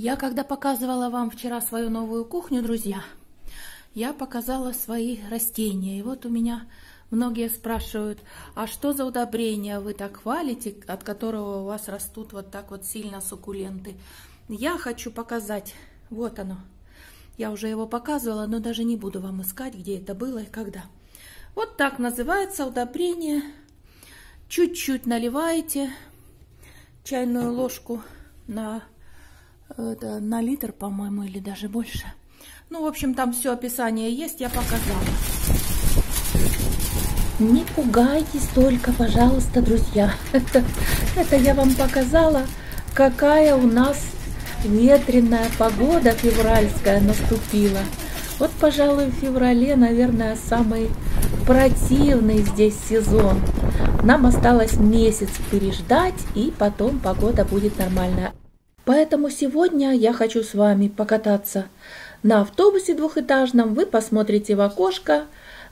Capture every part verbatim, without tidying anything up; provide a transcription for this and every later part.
Я когда показывала вам вчера свою новую кухню, друзья, я показала свои растения. И вот у меня многие спрашивают, а что за удобрение вы так хвалите, от которого у вас растут вот так вот сильно суккуленты? Я хочу показать, вот оно. Я уже его показывала, но даже не буду вам искать, где это было и когда. Вот так называется удобрение. Чуть-чуть наливаете чайную ложку на, это, на литр, по-моему, или даже больше. Ну, в общем, там все описание есть, я показала. Не пугайтесь только, пожалуйста, друзья. Это, это я вам показала, какая у нас ветреная погода февральская наступила. Вот, пожалуй, в феврале, наверное, самый противный здесь сезон. Нам осталось месяц переждать, и потом погода будет нормальная. Поэтому сегодня я хочу с вами покататься на автобусе двухэтажном. Вы посмотрите в окошко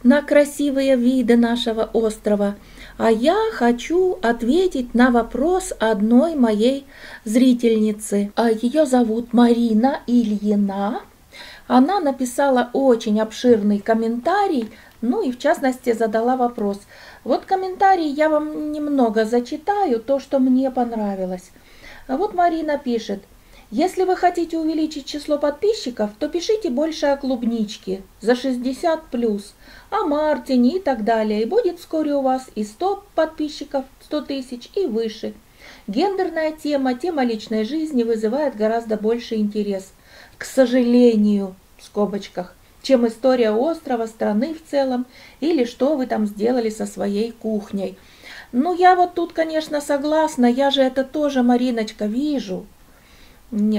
на красивые виды нашего острова. А я хочу ответить на вопрос одной моей зрительницы. Ее зовут Марина Ильина. Она написала очень обширный комментарий, ну и в частности задала вопрос. Вот комментарий я вам немного зачитаю, то, что мне понравилось. Вот Марина пишет. Если вы хотите увеличить число подписчиков, то пишите больше о клубничке за шестьдесят плюс, о Мартине и так далее. И будет вскоре у вас и сто подписчиков, сто тысяч и выше. Гендерная тема, тема личной жизни вызывает гораздо больше интерес. К сожалению, в скобочках, чем история острова, страны в целом, или что вы там сделали со своей кухней. Ну, я вот тут, конечно, согласна, я же это тоже, Мариночка, вижу,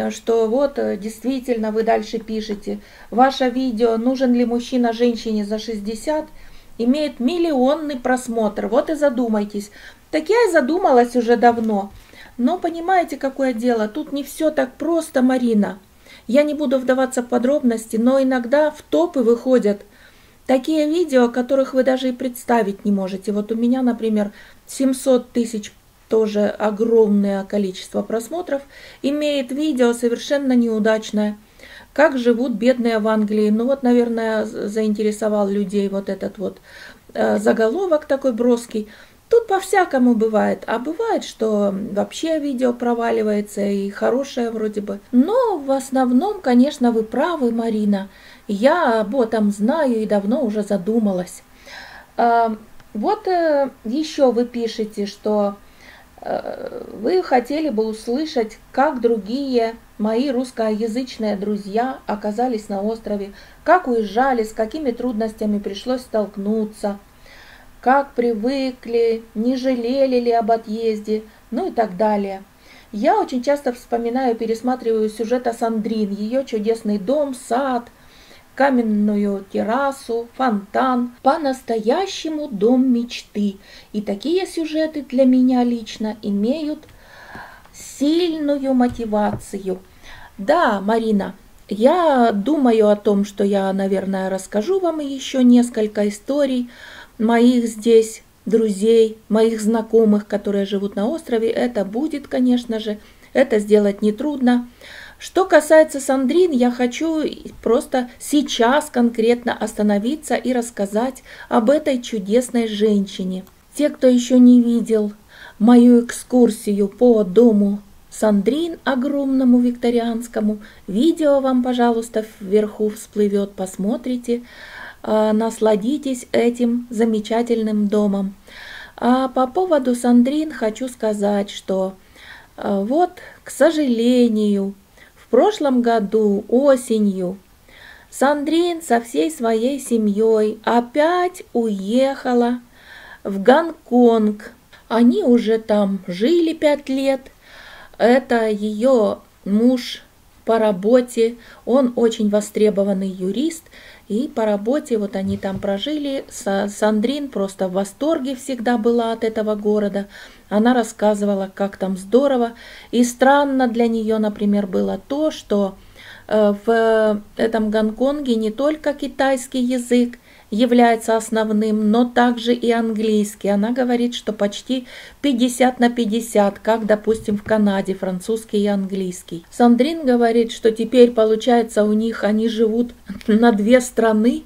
что вот действительно вы дальше пишете. Ваше видео «Нужен ли мужчина женщине за шестьдесят?» имеет миллионный просмотр, вот и задумайтесь. Так я и задумалась уже давно. Но понимаете, какое дело, тут не все так просто, Марина. Я не буду вдаваться в подробности, но иногда в топы выходят такие видео, которых вы даже и представить не можете. Вот у меня, например, семьсот тысяч, тоже огромное количество просмотров, имеет видео совершенно неудачное. Как живут бедные в Англии. Ну вот, наверное, заинтересовал людей вот этот вот э, заголовок такой броский. Тут по-всякому бывает, а бывает, что вообще видео проваливается и хорошее вроде бы. Но в основном, конечно, вы правы, Марина. Я об этом знаю и давно уже задумалась. Вот еще вы пишете, что вы хотели бы услышать, как другие мои русскоязычные друзья оказались на острове, как уезжали, с какими трудностями пришлось столкнуться, как привыкли, не жалели ли об отъезде, ну и так далее. Я очень часто вспоминаю, пересматриваю сюжет о Сандрин, ее чудесный дом, сад, каменную террасу, фонтан. По-настоящему дом мечты. И такие сюжеты для меня лично имеют сильную мотивацию. Да, Марина, я думаю о том, что я, наверное, расскажу вам еще несколько историй моих здесь друзей, моих знакомых, которые живут на острове. Это будет, конечно же, это сделать нетрудно. Что касается Сандрин, я хочу просто сейчас конкретно остановиться и рассказать об этой чудесной женщине. Те, кто еще не видел мою экскурсию по дому Сандрин, огромному викторианскому, видео вам, пожалуйста, вверху всплывет, посмотрите. Насладитесь этим замечательным домом. А по поводу Сандрин хочу сказать, что вот, к сожалению, в прошлом году осенью Сандрин со всей своей семьей опять уехала в Гонконг. Они уже там жили пять лет. Это ее муж по работе, он очень востребованный юрист. И по работе вот они там прожили. Сандрин просто в восторге всегда была от этого города. Она рассказывала, как там здорово. И странно для нее, например, было то, что в этом Гонконге не только китайский язык, является основным, но также и английский. Она говорит, что почти пятьдесят на пятьдесят, как, допустим, в Канаде, французский и английский. Сандрин говорит, что теперь, получается, у них они живут на две страны,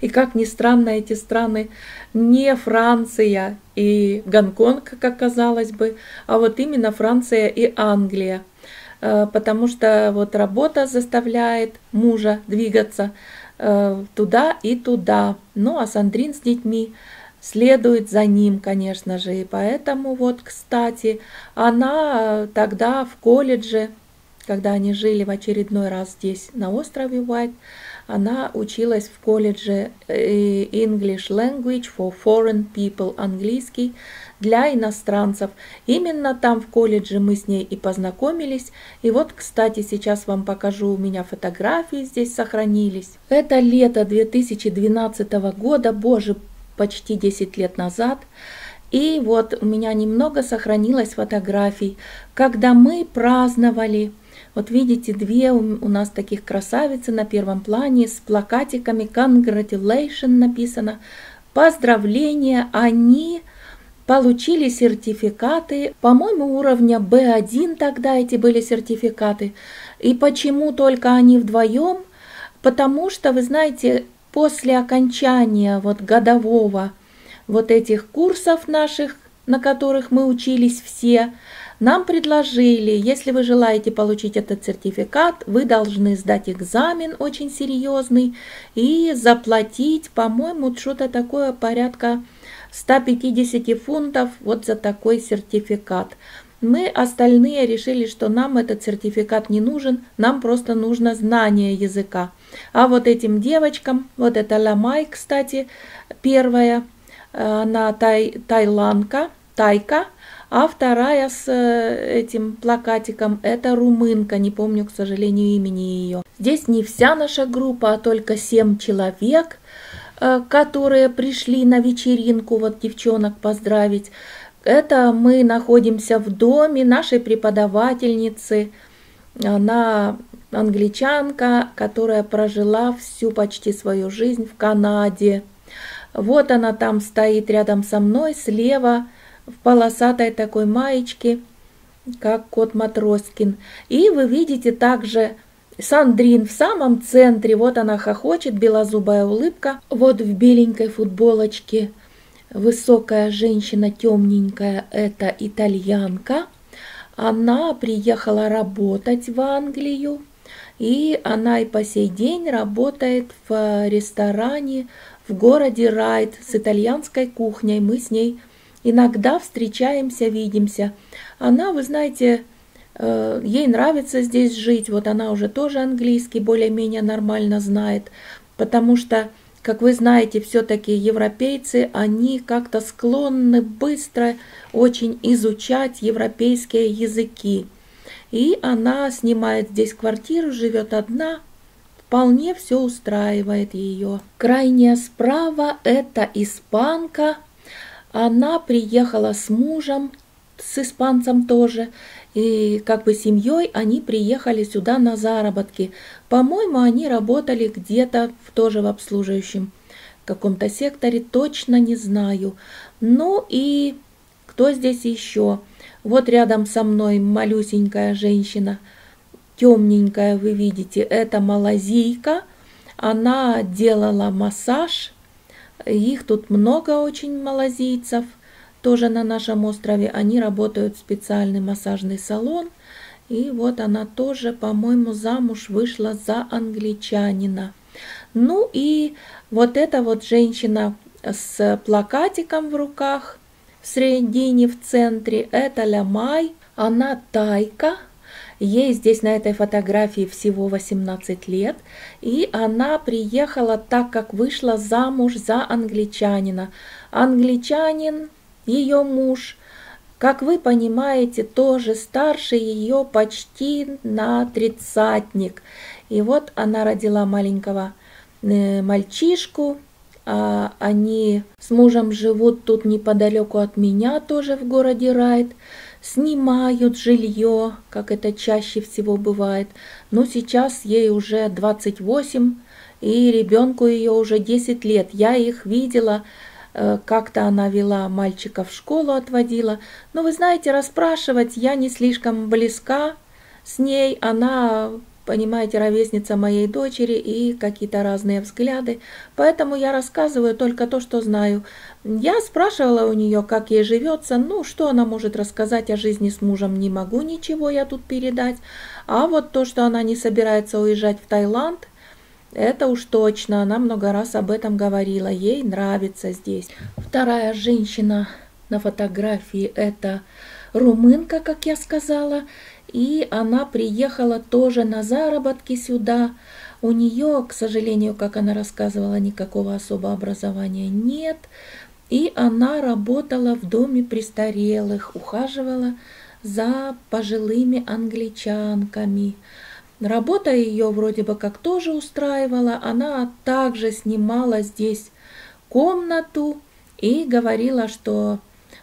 и, как ни странно, эти страны не Франция и Гонконг, как казалось бы, а вот именно Франция и Англия. Потому что вот работа заставляет мужа двигаться туда и туда. Ну а Сандрин с детьми следует за ним, конечно же. И поэтому вот, кстати, она тогда в колледже, когда они жили в очередной раз здесь на острове Уайт, она училась в колледже English Language for Foreign People, английский для иностранцев. Именно там в колледже мы с ней и познакомились. И вот, кстати, сейчас вам покажу, у меня фотографии здесь сохранились. Это лето две тысячи двенадцатого года, боже, почти десять лет назад. И вот у меня немного сохранилось фотографий, когда мы праздновали. Вот видите, две у нас таких красавицы на первом плане с плакатиками «Congratulations» написано. Поздравления, они получили сертификаты, по-моему, уровня бэ один тогда эти были сертификаты. И почему только они вдвоем? Потому что, вы знаете, после окончания вот годового вот этих курсов наших, на которых мы учились все, нам предложили, если вы желаете получить этот сертификат, вы должны сдать экзамен очень серьезный и заплатить, по-моему, что-то такое порядка ста пятидесяти фунтов вот за такой сертификат. Мы остальные решили, что нам этот сертификат не нужен, нам просто нужно знание языка. А вот этим девочкам, вот это Ламай, кстати, первая, она тай, тайланка, тайка, а вторая с этим плакатиком – это румынка, не помню, к сожалению, имени ее. Здесь не вся наша группа, а только семь человек, которые пришли на вечеринку, вот девчонок поздравить. Это мы находимся в доме нашей преподавательницы, она англичанка, которая прожила всю почти свою жизнь в Канаде. Вот она там стоит рядом со мной, слева, в полосатой такой маечке, как кот Матроскин. И вы видите также Сандрин в самом центре. Вот она хохочет, белозубая улыбка. Вот в беленькой футболочке высокая женщина, темненькая, это итальянка. Она приехала работать в Англию. И она и по сей день работает в ресторане в городе Райт с итальянской кухней. Мы с ней иногда встречаемся, видимся. Она, вы знаете, ей нравится здесь жить. Вот она уже тоже английский более-менее нормально знает. Потому что, как вы знаете, все-таки европейцы, они как-то склонны быстро очень изучать европейские языки. И она снимает здесь квартиру, живет одна. Вполне все устраивает ее. Крайняя справа – это испанка. Она приехала с мужем, с испанцем тоже, и как бы семьей они приехали сюда на заработки. По-моему, они работали где-то тоже в обслуживающем каком-то секторе, точно не знаю. Ну и кто здесь еще? Вот рядом со мной малюсенькая женщина, темненькая, вы видите, это малазийка. Она делала массаж. Их тут много очень малазийцев, тоже на нашем острове. Они работают в специальный массажный салон. И вот она тоже, по-моему, замуж вышла за англичанина. Ну и вот эта вот женщина с плакатиком в руках, в середине, в центре, это Ламай. Она тайка. Ей здесь на этой фотографии всего восемнадцать лет, и она приехала так, как вышла замуж за англичанина. Англичанин, ее муж, как вы понимаете, тоже старше ее почти на тридцатник. И вот она родила маленького мальчишку. Они с мужем живут тут неподалеку от меня, тоже в городе Райт. Снимают жилье, как это чаще всего бывает. Но сейчас ей уже двадцать восемь, и ребенку ее уже десять лет. Я их видела, как-то она вела мальчика в школу, отводила. Но вы знаете, расспрашивать я не слишком близка с ней. Она, понимаете, ровесница моей дочери и какие-то разные взгляды. Поэтому я рассказываю только то, что знаю. Я спрашивала у нее, как ей живется. Ну, что она может рассказать о жизни с мужем, не могу ничего я тут передать. А вот то, что она не собирается уезжать в Таиланд, это уж точно, она много раз об этом говорила, ей нравится здесь. Вторая женщина на фотографии — это румынка, как я сказала, и она приехала тоже на заработки сюда. У нее, к сожалению, как она рассказывала, никакого особого образования нет, и она работала в доме престарелых, ухаживала за пожилыми англичанками. Работа ее вроде бы как тоже устраивала, она также снимала здесь комнату и говорила, что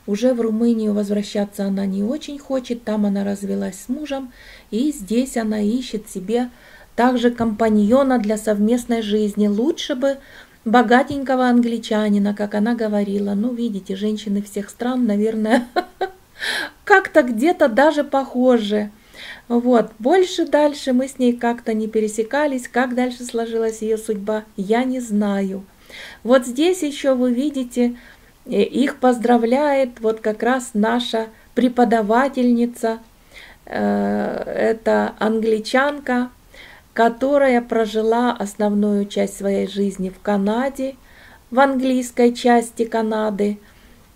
уже в Румынию возвращаться она не очень хочет, там она развелась с мужем, и здесь она ищет себе также компаньона для совместной жизни, лучше бы богатенького англичанина, как она говорила. Ну, видите, женщины всех стран, наверное, как-то где-то даже похожи. Вот, больше дальше мы с ней как-то не пересекались, как дальше сложилась ее судьба, я не знаю. Вот здесь еще вы видите, их поздравляет вот как раз наша преподавательница, это англичанка, которая прожила основную часть своей жизни в Канаде, в английской части Канады.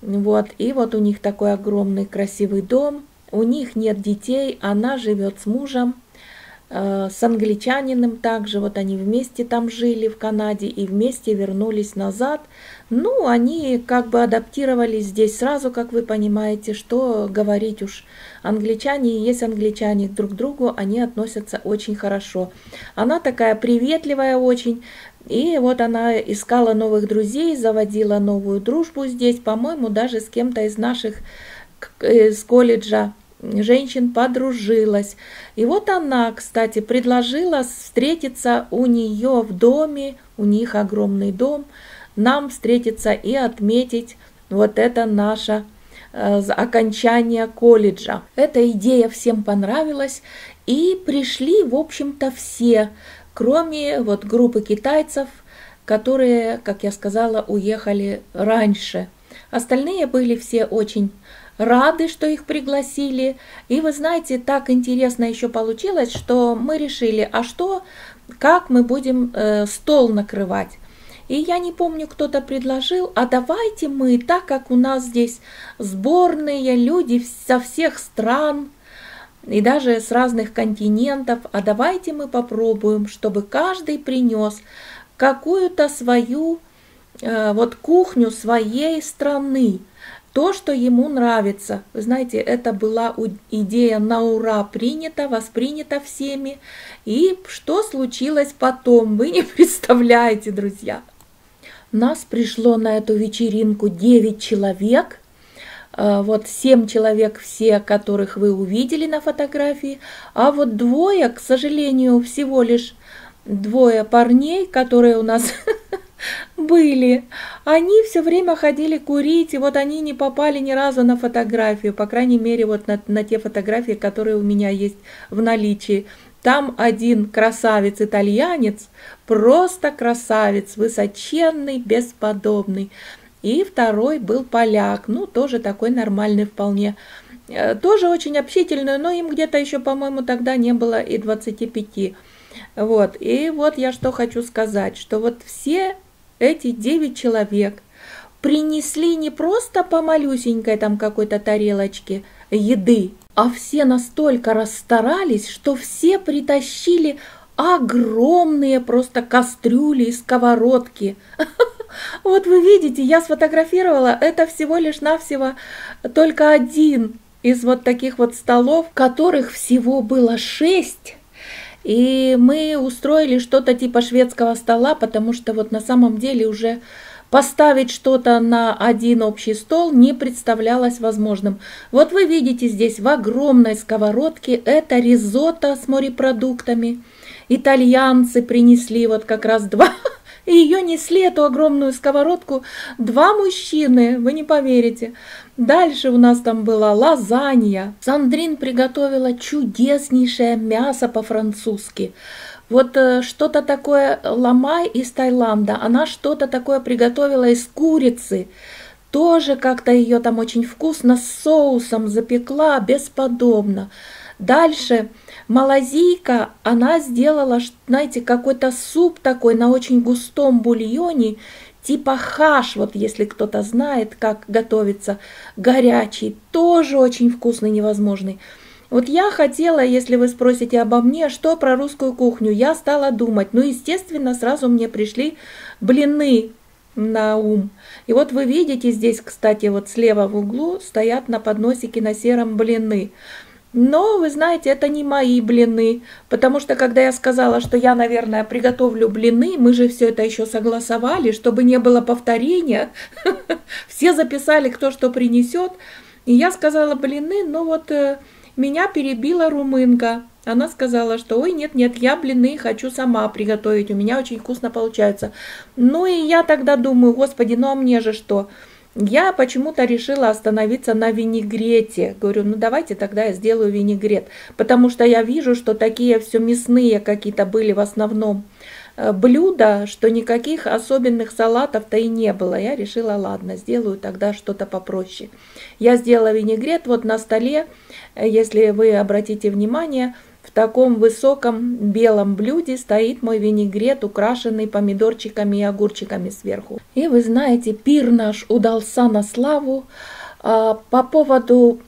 Вот, и вот у них такой огромный красивый дом. У них нет детей, она живет с мужем, э, с англичанином также. Вот они вместе там жили в Канаде и вместе вернулись назад. Ну, они как бы адаптировались здесь сразу, как вы понимаете, что говорить уж. Англичане и есть англичане, друг к другу они относятся очень хорошо. Она такая приветливая очень. И вот она искала новых друзей, заводила новую дружбу здесь, по-моему, даже с кем-то из наших из колледжа женщин подружилась. И вот она, кстати, предложила встретиться у нее в доме, у них огромный дом, нам встретиться и отметить вот это наше э, окончание колледжа. Эта идея всем понравилась, и пришли, в общем-то, все, кроме вот группы китайцев, которые, как я сказала, уехали раньше. Остальные были все очень рады, что их пригласили. И вы знаете, так интересно еще получилось, что мы решили, а что, как мы будем э, стол накрывать. И я не помню, кто-то предложил, а давайте мы, так как у нас здесь сборные люди со всех стран и даже с разных континентов, а давайте мы попробуем, чтобы каждый принес какую-то свою э, вот кухню своей страны. То, что ему нравится. Вы знаете, это была идея на ура принята, воспринята всеми. И что случилось потом, вы не представляете, друзья. Нас пришло на эту вечеринку девять человек. Вот семь человек, все, которых вы увидели на фотографии. А вот двое, к сожалению, всего лишь двое парней, которые у нас были, они все время ходили курить, и вот они не попали ни разу на фотографию, по крайней мере, вот на, на те фотографии, которые у меня есть в наличии. Там один красавец-итальянец, просто красавец, высоченный, бесподобный. И второй был поляк, ну, тоже такой нормальный вполне. Тоже очень общительный, но им где-то еще, по-моему, тогда не было и двадцати пяти. Вот, и вот я что хочу сказать, что вот все эти девять человек принесли не просто по малюсенькой там какой-то тарелочке еды, а все настолько расстарались, что все притащили огромные просто кастрюли и сковородки. Вот вы видите, я сфотографировала, это всего лишь навсего только один из вот таких вот столов, которых всего было шесть. И мы устроили что-то типа шведского стола, потому что вот на самом деле уже поставить что-то на один общий стол не представлялось возможным. Вот вы видите здесь в огромной сковородке это ризотто с морепродуктами. итальянцы принесли вот как раз два, и ее несли, эту огромную сковородку, два мужчины, вы не поверите. Дальше у нас там была лазанья. Сандрин приготовила чудеснейшее мясо по-французски. Вот что-то такое, ламай из Таиланда, она что-то такое приготовила из курицы. Тоже как-то ее там очень вкусно с соусом запекла, бесподобно. Дальше малазийка, она сделала, знаете, какой-то суп такой на очень густом бульоне, типа хаш, вот если кто-то знает, как готовится, горячий, тоже очень вкусный, невозможный. Вот я хотела, если вы спросите обо мне, что про русскую кухню, я стала думать. Ну, естественно, сразу мне пришли блины на ум. И вот вы видите здесь, кстати, вот слева в углу стоят на подносике на сером блины. Но, вы знаете, это не мои блины, потому что, когда я сказала, что я, наверное, приготовлю блины, мы же все это еще согласовали, чтобы не было повторения, все записали, кто что принесет. И я сказала блины, но вот меня перебила румынка. Она сказала, что ой, нет-нет, я блины хочу сама приготовить, у меня очень вкусно получается. Ну и я тогда думаю, господи, ну а мне же что? Я почему-то решила остановиться на винегрете. Говорю, ну давайте тогда я сделаю винегрет, потому что я вижу, что такие все мясные какие-то были в основном блюда, что никаких особенных салатов-то и не было. Я решила, ладно, сделаю тогда что-то попроще. Я сделала винегрет, вот на столе, если вы обратите внимание, в таком высоком белом блюде стоит мой винегрет, украшенный помидорчиками и огурчиками сверху. И вы знаете, пир наш удался на славу. По поводу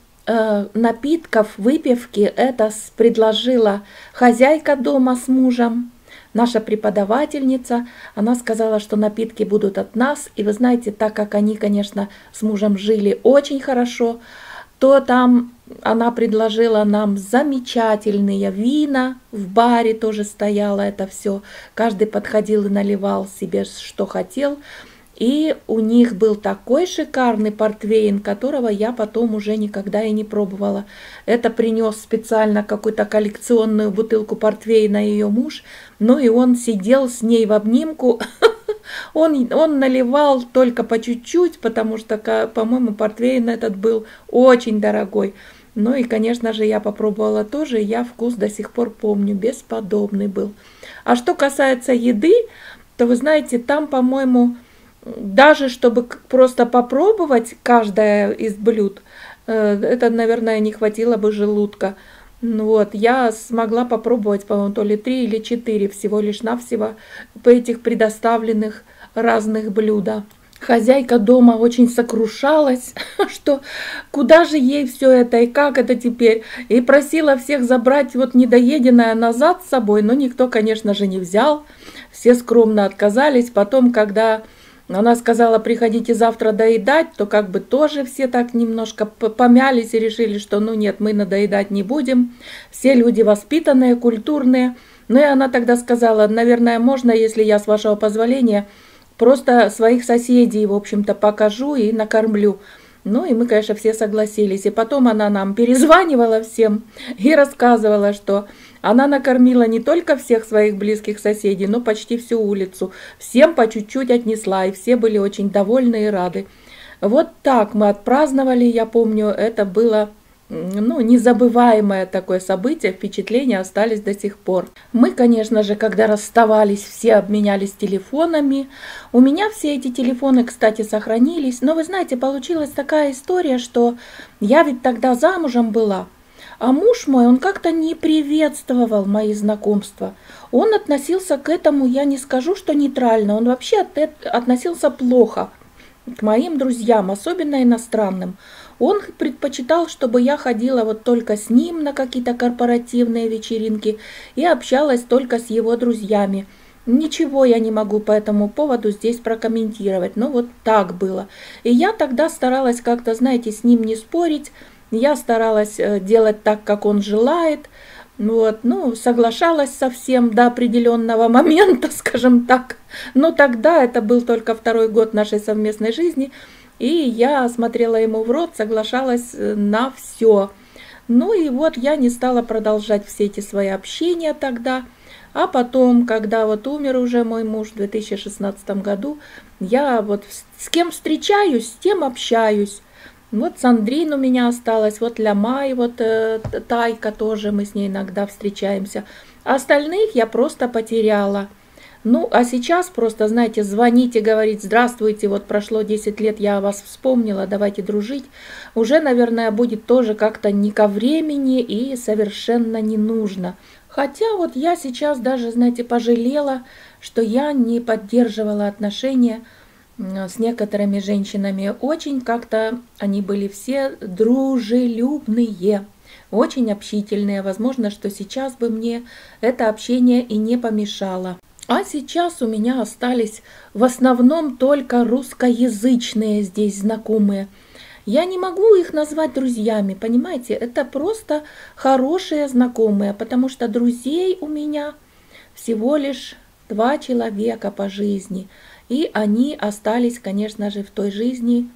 напитков, выпивки, это предложила хозяйка дома с мужем, наша преподавательница. Она сказала, что напитки будут от нас. И вы знаете, так как они, конечно, с мужем жили очень хорошо, то там она предложила нам замечательные вина, в баре тоже стояло это все. Каждый подходил и наливал себе, что хотел. И у них был такой шикарный портвейн, которого я потом уже никогда и не пробовала. Это принес специально какую-то коллекционную бутылку портвейна ее муж. Ну и он сидел с ней в обнимку. Он, он наливал только по чуть-чуть, потому что, по-моему, портвейн этот был очень дорогой. Ну и, конечно же, я попробовала тоже, я вкус до сих пор помню, бесподобный был. А что касается еды, то вы знаете, там, по-моему, даже чтобы просто попробовать каждое из блюд, это, наверное, не хватило бы желудка. Вот, я смогла попробовать, по-моему, то ли три или четыре всего лишь навсего по этих предоставленных разных блюда. Хозяйка дома очень сокрушалась, что куда же ей все это и как это теперь. И просила всех забрать вот недоеденное назад с собой, но никто, конечно же, не взял. Все скромно отказались. Потом, когда она сказала, приходите завтра доедать, то как бы тоже все так немножко помялись и решили, что ну нет, мы надоедать не будем. Все люди воспитанные, культурные. Ну и она тогда сказала, наверное, можно, если я, с вашего позволения, просто своих соседей, в общем-то, покажу и накормлю. Ну и мы, конечно, все согласились. И потом она нам перезванивала всем и рассказывала, что она накормила не только всех своих близких соседей, но почти всю улицу. Всем по чуть-чуть отнесла, и все были очень довольны и рады. Вот так мы отпраздновали, я помню, это было, ну, незабываемое такое событие, впечатления остались до сих пор. Мы, конечно же, когда расставались, все обменялись телефонами. У меня все эти телефоны, кстати, сохранились. Но вы знаете, получилась такая история, что я ведь тогда замужем была, а муж мой, он как-то не приветствовал мои знакомства. Он относился к этому, я не скажу, что нейтрально, он вообще относился плохо к моим друзьям, особенно иностранным. Он предпочитал, чтобы я ходила вот только с ним на какие-то корпоративные вечеринки и общалась только с его друзьями. Ничего я не могу по этому поводу здесь прокомментировать, но вот так было. И я тогда старалась как-то, знаете, с ним не спорить, я старалась делать так, как он желает. Вот, ну, соглашалась со всем до определенного момента, скажем так. Но тогда это был только второй год нашей совместной жизни, и я смотрела ему в рот, соглашалась на все. Ну и вот я не стала продолжать все эти свои общения тогда. А потом, когда вот умер уже мой муж в две тысячи шестнадцатом году, я вот с кем встречаюсь, с тем общаюсь. Вот Сандрин у меня осталась, вот Ламай, вот э, Тайка тоже, мы с ней иногда встречаемся. Остальных я просто потеряла. Ну, а сейчас просто, знаете, звонить и говорить: здравствуйте, вот прошло десять лет, я о вас вспомнила, давайте дружить. Уже, наверное, будет тоже как-то не ко времени и совершенно не нужно. Хотя вот я сейчас даже, знаете, пожалела, что я не поддерживала отношения с некоторыми женщинами. Очень как-то они были все дружелюбные, очень общительные. Возможно, что сейчас бы мне это общение и не помешало. А сейчас у меня остались в основном только русскоязычные здесь знакомые. Я не могу их назвать друзьями, понимаете? Это просто хорошие знакомые, потому что друзей у меня всего лишь два человека по жизни. И они остались, конечно же, в той жизни,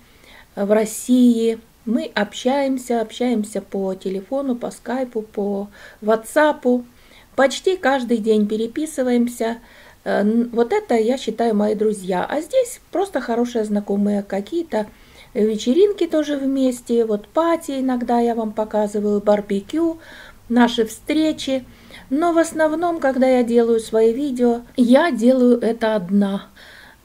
в России. Мы общаемся, общаемся по телефону, по скайпу, по ватсапу. Почти каждый день переписываемся. Вот это, я считаю, мои друзья. А здесь просто хорошие знакомые какие-то. Вечеринки тоже вместе, вот пати иногда я вам показываю, барбекю, наши встречи. Но в основном, когда я делаю свои видео, я делаю это одна.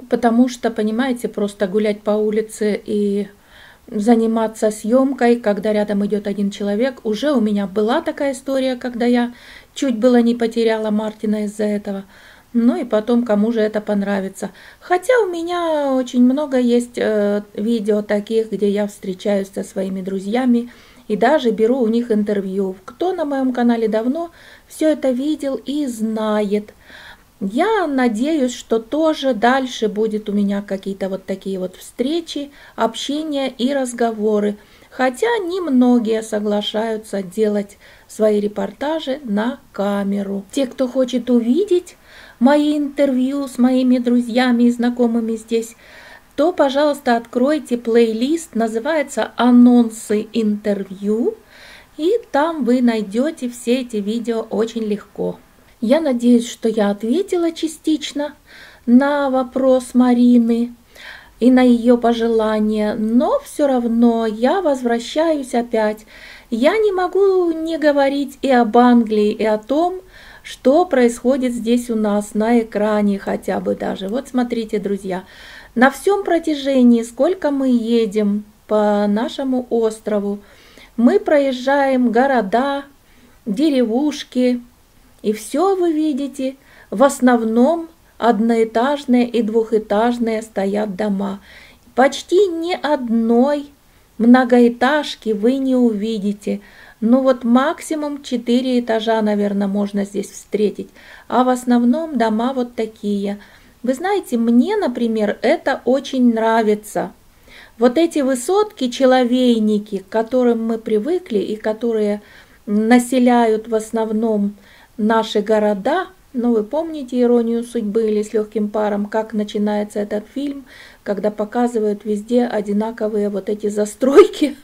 Потому что, понимаете, просто гулять по улице и заниматься съемкой, когда рядом идет один человек. Уже у меня была такая история, когда я чуть было не потеряла Мартина из-за этого. Ну и потом, кому же это понравится. Хотя у меня очень много есть э, видео таких, где я встречаюсь со своими друзьями и даже беру у них интервью. Кто на моем канале давно все это видел и знает. Я надеюсь, что тоже дальше будет у меня какие-то вот такие вот встречи, общения и разговоры. Хотя немногие соглашаются делать свои репортажи на камеру. Те, кто хочет увидеть мои интервью с моими друзьями и знакомыми здесь, то, пожалуйста, откройте плейлист, называется «Анонсы интервью», и там вы найдете все эти видео очень легко. Я надеюсь, что я ответила частично на вопрос Марины и на ее пожелания, но все равно я возвращаюсь опять. Я не могу не говорить и об Англии, и о том, что происходит здесь у нас на экране хотя бы даже. Вот смотрите, друзья, на всем протяжении, сколько мы едем по нашему острову, мы проезжаем города, деревушки, и все вы видите, в основном одноэтажные и двухэтажные стоят дома. Почти ни одной многоэтажки вы не увидите. Ну вот максимум четыре этажа, наверное, можно здесь встретить. А в основном дома вот такие. Вы знаете, мне, например, это очень нравится. Вот эти высотки, человейники, к которым мы привыкли и которые населяют в основном наши города. Ну вы помните «Иронию судьбы» или «С легким паром», как начинается этот фильм, когда показывают везде одинаковые вот эти застройки,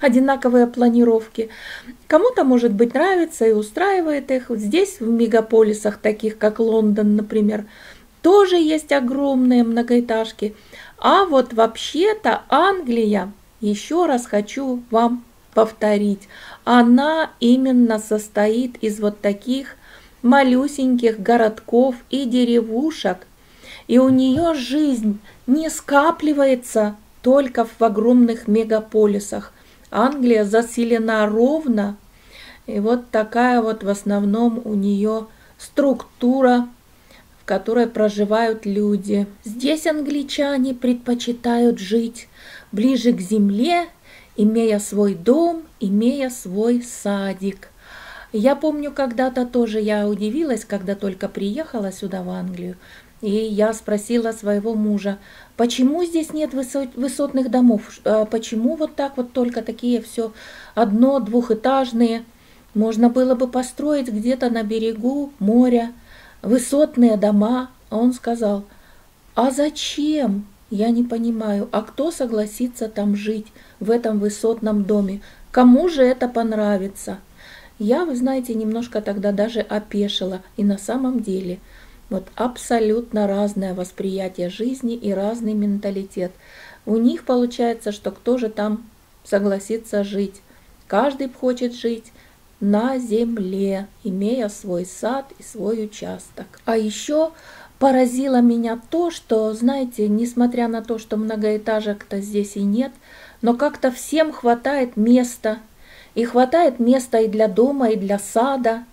одинаковые планировки. Кому-то, может быть, нравится и устраивает их. Вот здесь в мегаполисах, таких как Лондон, например, тоже есть огромные многоэтажки. А вот вообще-то Англия, еще раз хочу вам повторить, она именно состоит из вот таких малюсеньких городков и деревушек, и у нее жизнь не скапливается только в огромных мегаполисах. Англия заселена ровно, и вот такая вот в основном у нее структура, в которой проживают люди. Здесь англичане предпочитают жить ближе к земле, имея свой дом, имея свой садик. Я помню, когда-то тоже я удивилась, когда только приехала сюда, в Англию, и я спросила своего мужа, почему здесь нет высотных домов, почему вот так вот только такие все одно-двухэтажные, можно было бы построить где-то на берегу моря высотные дома. А он сказал: а зачем? Я не понимаю, а кто согласится там жить, в этом высотном доме? Кому же это понравится? Я, вы знаете, немножко тогда даже опешила. И на самом деле, вот абсолютно разное восприятие жизни и разный менталитет. У них получается, что кто же там согласится жить? Каждый хочет жить на земле, имея свой сад и свой участок. А еще поразило меня то, что, знаете, несмотря на то, что многоэтажек-то здесь и нет, но как-то всем хватает места. И хватает места и для дома, и для сада,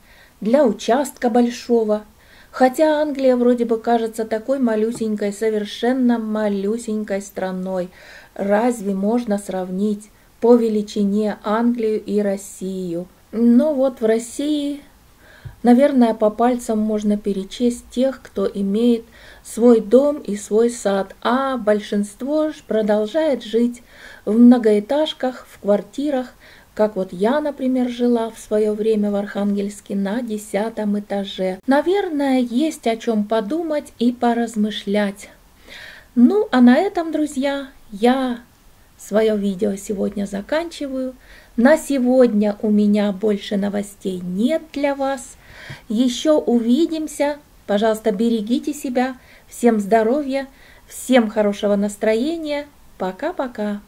для участка большого. Хотя Англия вроде бы кажется такой малюсенькой, совершенно малюсенькой страной. Разве можно сравнить по величине Англию и Россию? Но вот в России, наверное, по пальцам можно перечесть тех, кто имеет свой дом и свой сад, а большинство продолжает жить в многоэтажках, в квартирах, как вот я, например, жила в свое время в Архангельске на десятом этаже. Наверное, есть о чем подумать и поразмышлять. Ну, а на этом, друзья, я свое видео сегодня заканчиваю. На сегодня у меня больше новостей нет для вас. Еще увидимся. Пожалуйста, берегите себя. Всем здоровья, всем хорошего настроения. Пока-пока.